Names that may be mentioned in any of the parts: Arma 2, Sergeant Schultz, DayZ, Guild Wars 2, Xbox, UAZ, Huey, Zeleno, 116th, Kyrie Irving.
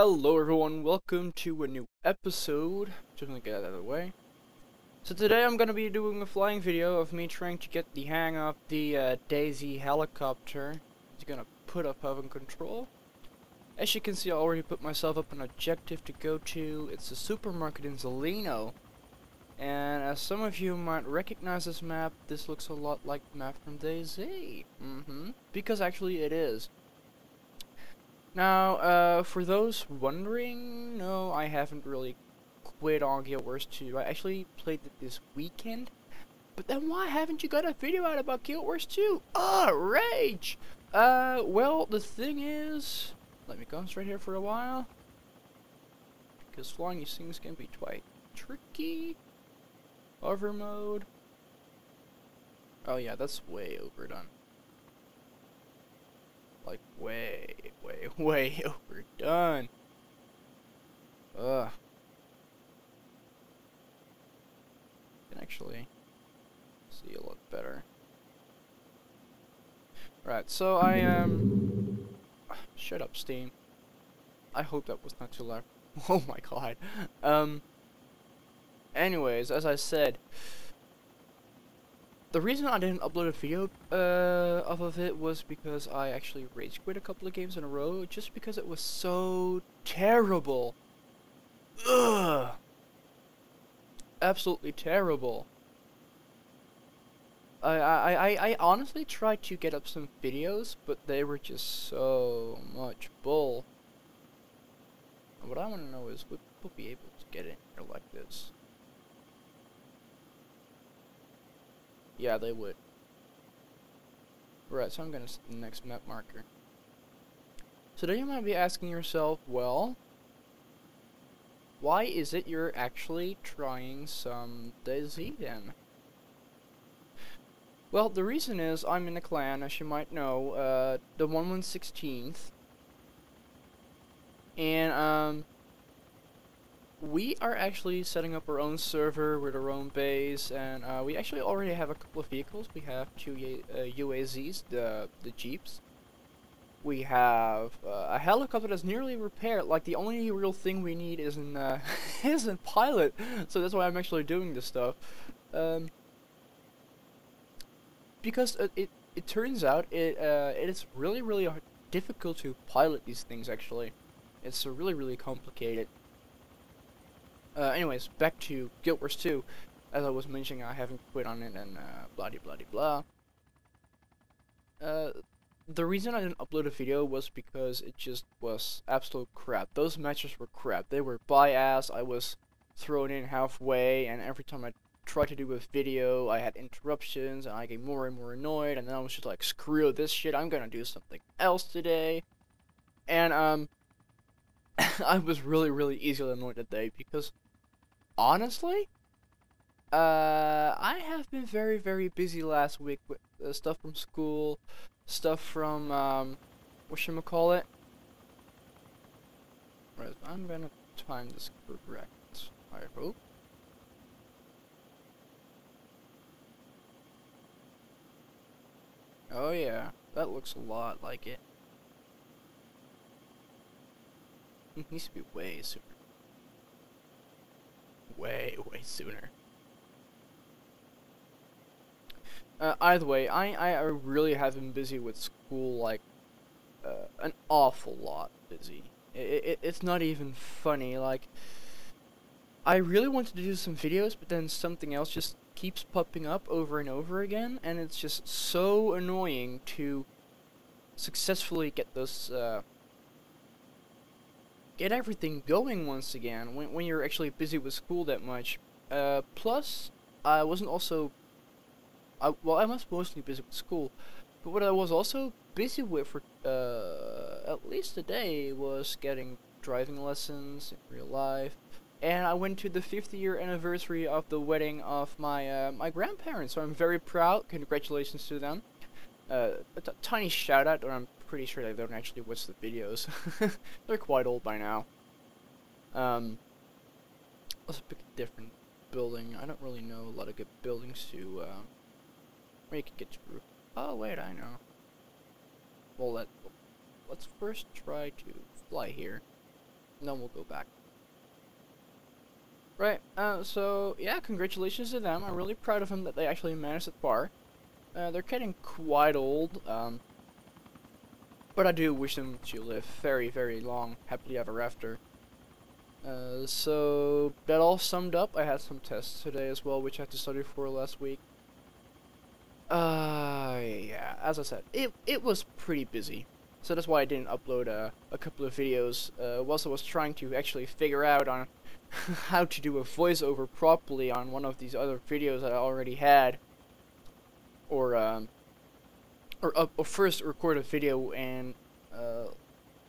Hello everyone, welcome to a new episode. Just gonna get out of the way. So today I'm gonna be doing a flying video of me trying to get the hang of the DayZ helicopter. It's gonna put up having control. As you can see, I already put myself up an objective to go to. It's a supermarket in Zeleno. And as some of you might recognize this map, this looks a lot like the map from DayZ. Because actually it is. Now, for those wondering, no, I haven't really quit on Guild Wars 2. I actually played it this weekend. But then why haven't you got a video out about Guild Wars 2? Oh, rage! Well, the thing is... Let me concentrate here for a while. Because flying these things can be quite tricky. Hover mode. Oh yeah, that's way overdone. Like, way overdone. Ugh. Can actually see a lot better. Right, so I am... Shut up, Steam. I hope that was not too loud. Oh my god. Anyways, as I said... The reason I didn't upload a video off of it was because I actually rage quit a couple of games in a row just because it was so terrible. Ugh. Absolutely terrible. I honestly tried to get up some videos, but they were just so much bull. And what I want to know is would people be able to get in here like this? Yeah, they would. Right, so I'm gonna set the next map marker. So then you might be asking yourself, well, why is it you're actually trying some DayZ then? Well, the reason is I'm in a clan, as you might know, the 116th. And, we are actually setting up our own server with our own base, and we actually already have a couple of vehicles. We have two UAZs, the jeeps. We have a helicopter that's nearly repaired. Like, the only real thing we need isn't isn't pilot. So that's why I'm actually doing this stuff, because it turns out it is really difficult to pilot these things. Actually, it's really complicated. Anyways, back to Guild Wars 2. As I was mentioning, I haven't quit on it and blah-de-blah-de-blah. The reason I didn't upload a video was because it just was absolute crap. Those matches were crap. They were by-ass, I was thrown in halfway, and every time I tried to do a video, I had interruptions, and I get more and more annoyed, and then I was just like, screw this shit, I'm gonna do something else today. And, I was really easily annoyed today because... Honestly, I have been very busy last week with stuff from school, stuff from whatchamacallit. Right, I'm gonna time this correct, I hope. Oh yeah, that looks a lot like it. It needs to be way sooner. Way sooner. Either way, I really have been busy with school, like, an awful lot busy. It's not even funny, like, I really wanted to do some videos, but then something else just keeps popping up over and over again, and it's just so annoying to successfully get those, get everything going once again when you're actually busy with school that much. Plus, I wasn't also... well, I was mostly busy with school, but what I was also busy with for at least today was getting driving lessons in real life, and I went to the 50-year anniversary of the wedding of my my grandparents, so I'm very proud. Congratulations to them. A tiny shout out, or I'm pretty sure they don't actually watch the videos. They're quite old by now. Let's pick a different building. I don't really know a lot of good buildings to where you can get through. Oh wait, I know. Well, let's first try to fly here. and then we'll go back. Right, so yeah, congratulations to them. I'm really proud of them that they actually managed it far. They're getting quite old, but I do wish them to live very, very long, happily ever after. So that all summed up. I had some tests today as well, which I had to study for last week. Yeah, as I said, it was pretty busy. So that's why I didn't upload a couple of videos whilst I was trying to actually figure out on how to do a voiceover properly on one of these other videos that I already had, or first record a video and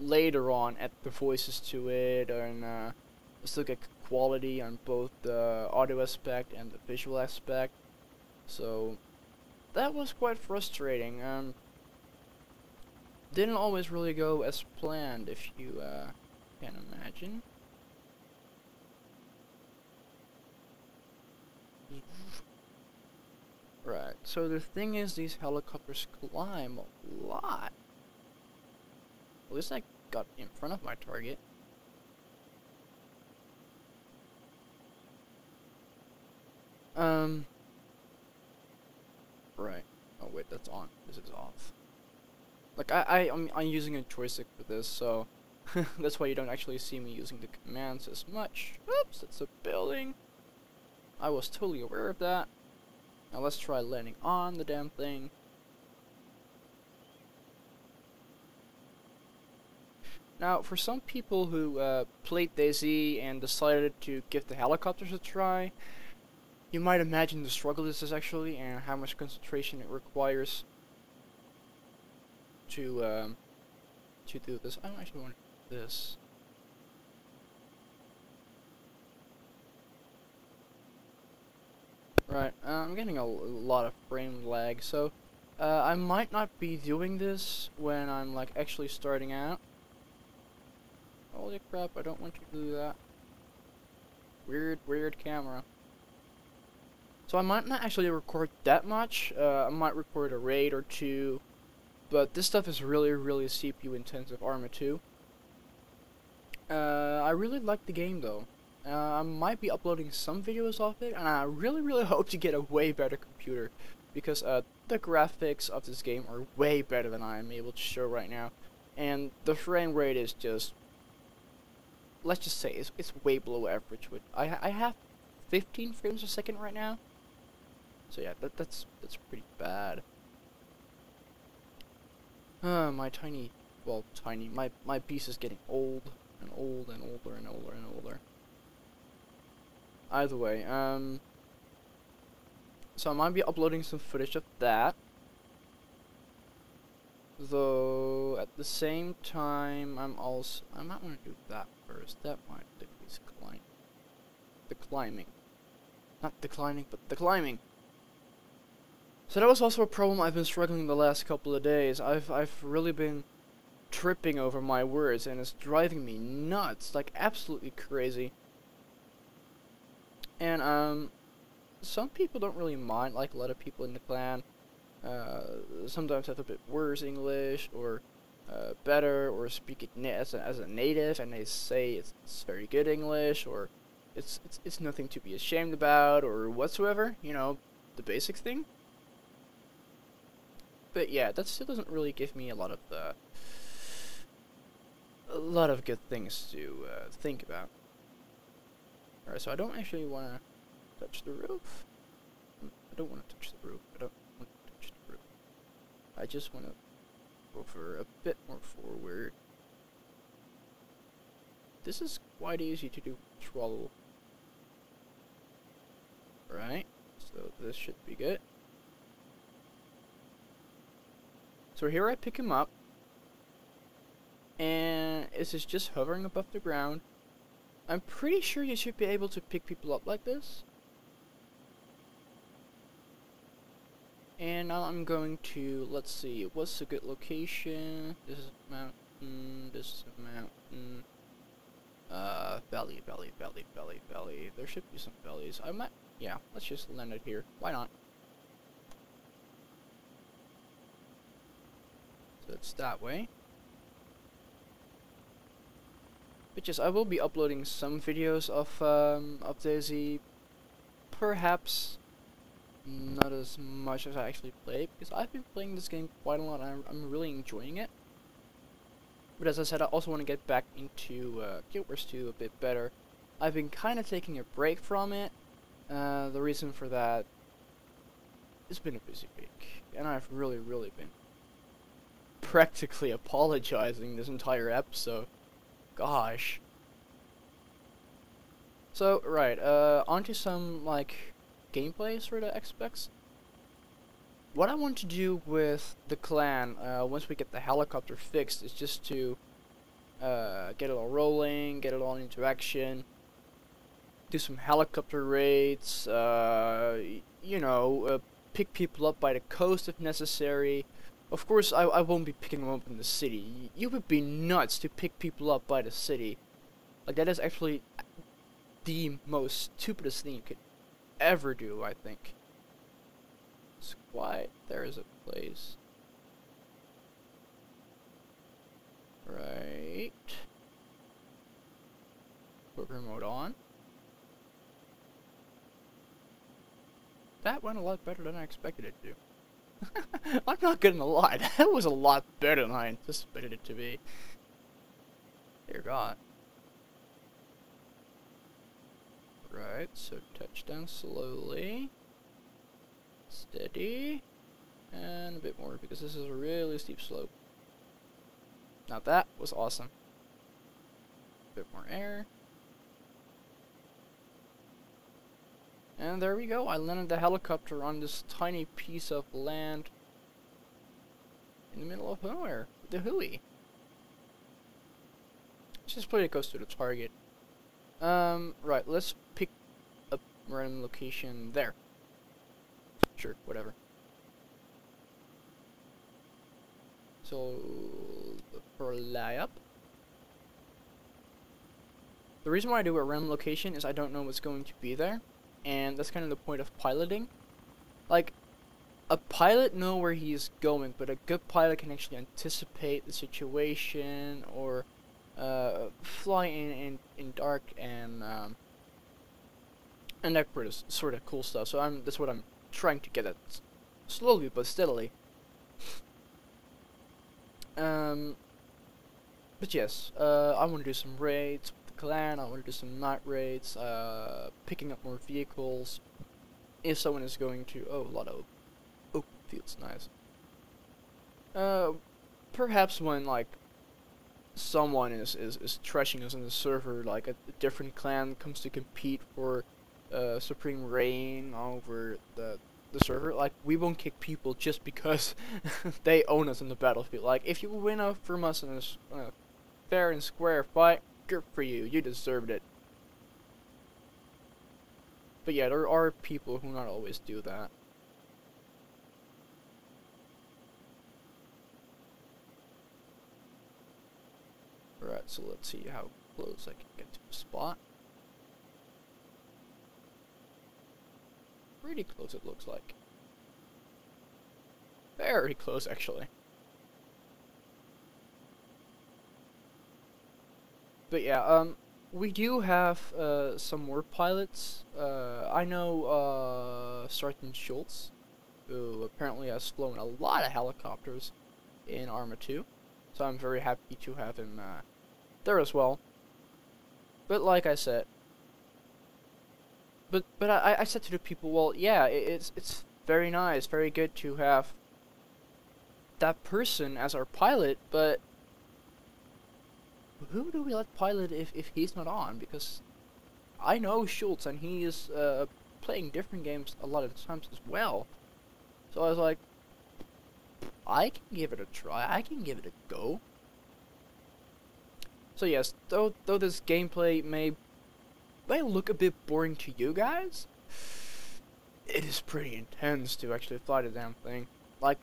later on add the voices to it, and still get quality on both the audio aspect and the visual aspect. So that was quite frustrating. Didn't always really go as planned, if you can imagine. Right, so the thing is, these helicopters climb a lot. At least I got in front of my target. Right. Oh wait, that's on. This is off. Like I'm using a joystick for this, so that's why you don't actually see me using the commands as much. Oops, that's a building. I was totally aware of that. Now let's try landing on the damn thing. Now, for some people who played DayZ and decided to give the helicopters a try, you might imagine the struggle this is actually and how much concentration it requires to do this. I don't actually want to do this. Right, I'm getting a lot of frame lag, so I might not be doing this when I'm like actually starting out. Holy crap, I don't want to do that. Weird, weird camera. So I might not actually record that much. I might record a raid or two, but this stuff is really, really CPU intensive, Arma 2. I really like the game though. I might be uploading some videos off it, and I really, really hope to get a way better computer, because the graphics of this game are way better than I am able to show right now, and the frame rate is just, let's just say, it's way below average. With I have 15 frames a second right now, so yeah, that's pretty bad. My tiny, well, tiny, my piece is getting old and old and older and older and older. Either way, so I might be uploading some footage of that. Though at the same time, I might want to do that first. That might decrease the climbing, not declining, but the climbing. So that was also a problem I've been struggling the last couple of days. I've really been tripping over my words, and it's driving me nuts, like absolutely crazy. And some people don't really mind, like a lot of people in the clan sometimes have a bit worse English, or better, or speak it as a native, and they say it's very good English, or it's nothing to be ashamed about, or whatsoever, you know, the basic thing. But yeah, that still doesn't really give me a lot of good things to think about. Alright, so I don't actually want to touch the roof. I don't want to touch the roof. I don't want to touch the roof. I just want to go for a bit more forward. This is quite easy to do with throttle. Right, so this should be good. So here I pick him up, and this is just hovering above the ground. I'm pretty sure you should be able to pick people up like this. And now I'm going to, let's see, what's a good location? This is a mountain, this is a mountain. Valley, valley, valley, valley, valley. There should be some valleys. I might, yeah, let's just land it here. Why not? So it's that way. Because I will be uploading some videos of DayZ, perhaps not as much as I actually play, because I've been playing this game quite a lot and I'm really enjoying it. But as I said, I also want to get back into Guild Wars 2 a bit better. I've been kind of taking a break from it. The reason for that, it's been a busy week, and I've really been practically apologizing this entire episode. Gosh. So, right, onto some, like, gameplays for the Xbox. What I want to do with the clan, once we get the helicopter fixed, is just to get it all rolling, get it all into action, do some helicopter raids, you know, pick people up by the coast if necessary. Of course, I won't be picking them up in the city. You would be nuts to pick people up by the city. Like, that is actually the most stupidest thing you could ever do, I think. It's quiet. There is a place. Right. Put remote on. That went a lot better than I expected it to. I'm not gonna lie, that was a lot better than I anticipated it to be. Dear God. Right, so touch down slowly. Steady. And a bit more, because this is a really steep slope. Now that was awesome. A bit more air. And there we go, I landed the helicopter on this tiny piece of land in the middle of nowhere, the Huey. It's just pretty close to the target. Right, let's pick a random location there. Sure, whatever. So, for a layup. The reason why I do a random location is I don't know what's going to be there. And that's kind of the point of piloting. Like, a pilot knows where he is going, but a good pilot can actually anticipate the situation or fly in dark and that sort of cool stuff. So that's what I'm trying to get at, slowly but steadily. But yes, I want to do some raids. Clan, I want to do some night raids, picking up more vehicles, if someone is going to, oh, a lot of open fields, nice. Perhaps when, like, someone is trashing us on the server, like, a different clan comes to compete for, supreme reign over the server, like, we won't kick people just because they own us on the battlefield. Like, if you win out from us in a fair and square fight, good for you, you deserved it. But yeah, there are people who not always do that. Alright, so let's see how close I can get to the spot. Pretty close it looks like. Very close actually. But yeah, we do have some more pilots. I know Sergeant Schultz, who apparently has flown a lot of helicopters in Arma 2, so I'm very happy to have him there as well. But like I said, but I said to the people, well, yeah, it's very nice, very good to have that person as our pilot, but who do we let pilot if he's not on? Because I know Schultz and he is playing different games a lot of times as well. So I was like, I can give it a try. I can give it a go. So yes, though this gameplay may look a bit boring to you guys, it is pretty intense to actually fly the damn thing. Like,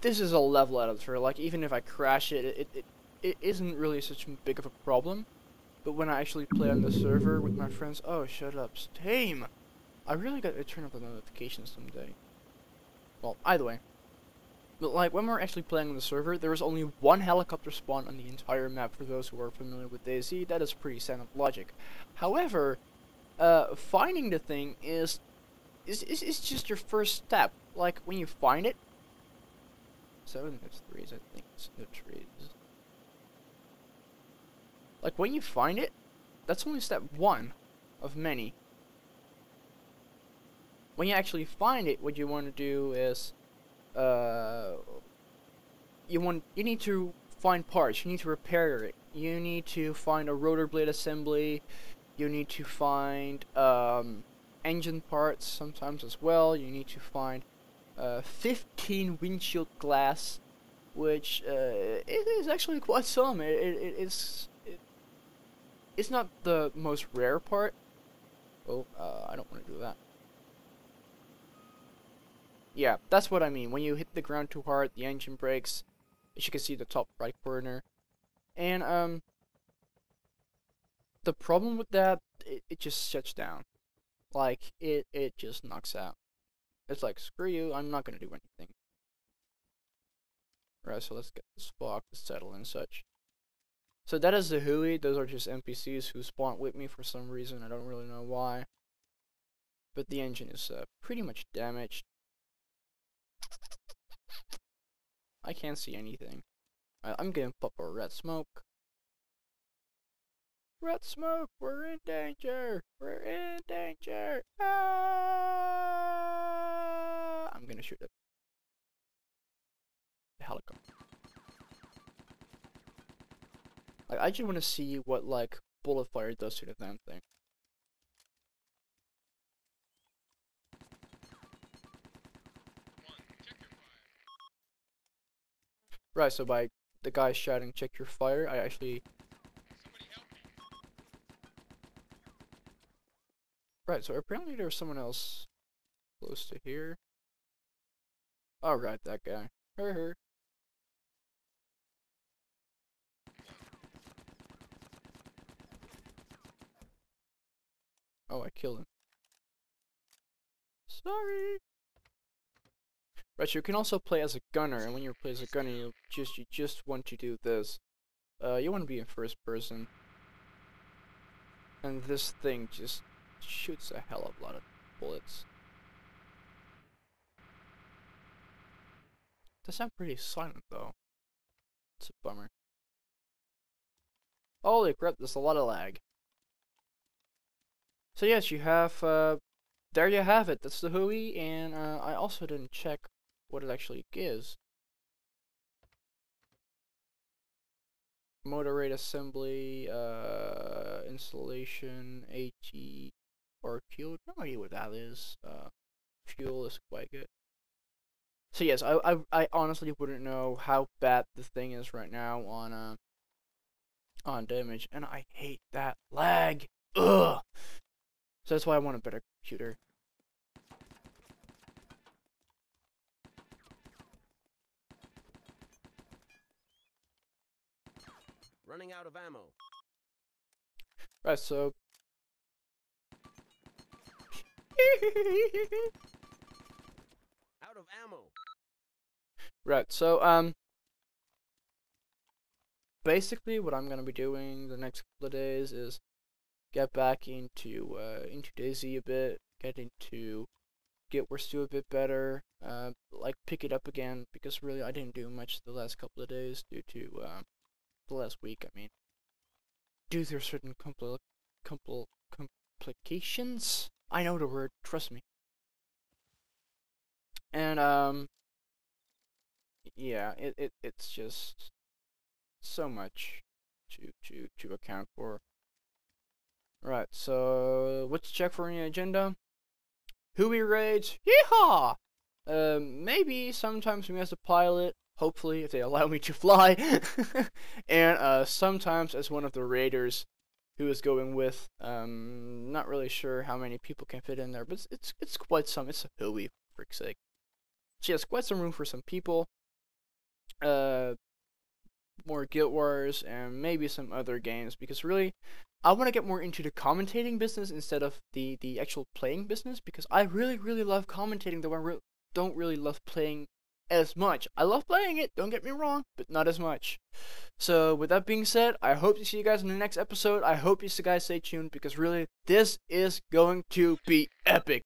this is a level out of the trailer. Like, even if I crash it, it isn't really such a big of a problem, but when I actually play on the server with my friends, oh, shut up, tame! I really gotta turn up the notifications someday. Well, either way, But like when we're actually playing on the server, there is only one helicopter spawn on the entire map. For those who are familiar with DayZ, that is pretty standard logic. However, finding the thing is just your first step. Like when you find it, 7 of 3s, I think it's no trees. Like when you find it, that's only step 1 of many. When you actually find it, what you want to do is you need to find parts, you need to repair it, you need to find a rotor blade assembly, you need to find engine parts sometimes as well, you need to find 15 windshield glass, which it is actually quite some. It's not the most rare part. Oh, I don't want to do that. Yeah, that's what I mean. When you hit the ground too hard, the engine breaks. As you can see, the top right corner. And the problem with that, it just shuts down. Like it just knocks out. It's like, screw you, I'm not gonna do anything. Right, so let's get this fog to settle and such. So that is the Huey. Those are just NPCs who spawned with me for some reason. I don't really know why. But the engine is pretty much damaged. I can't see anything. Right, I'm gonna pop a red smoke. Red smoke, we're in danger. We're in danger. Ah! I'm gonna shoot it. The helicopter. Like, I just want to see what, like, bullet fire does to the damn thing. Right, so by the guy shouting, check your fire, I actually... Right, so apparently there's someone else close to here. Alright, that guy. Her. Oh, I killed him. Sorry. Right, so you can also play as a gunner, and when you play as a gunner, you just want to do this. You want to be in first person, and this thing just shoots a hell of a lot of bullets. That sounds pretty silent, though. It's a bummer. Holy crap! There's a lot of lag. So yes, you have, there you have it, that's the Huey, and I also didn't check what it actually gives. Motor rate assembly, installation, AT, or fuel, no idea what that is. Fuel is quite good. So yes, I honestly wouldn't know how bad the thing is right now on damage, and I hate that lag. Ugh! So that's why I want a better computer. Running out of ammo. Right, so out of ammo. Right, so basically what I'm gonna be doing the next couple of days is get back into DayZ a bit, get into Guild Wars 2 a bit better, like pick it up again, because really I didn't do much the last couple of days due to, the last week, I mean, due to certain complications, I know the word, trust me, and, yeah, it's just so much to account for. Right, so what's check for any agenda? Huey raids, yeehaw! Maybe sometimes me as a pilot, hopefully if they allow me to fly, and sometimes as one of the raiders who is going with. Not really sure how many people can fit in there, but it's quite some. It's a Huey, for frick's sake. So yes, quite some room for some people. More Guild Wars and maybe some other games, because really I want to get more into the commentating business instead of the actual playing business, because I really love commentating, though I don't really love playing as much. I love playing it, don't get me wrong, but not as much. So with that being said, I hope to see you guys in the next episode. I hope you guys stay tuned, because really, this is going to be epic.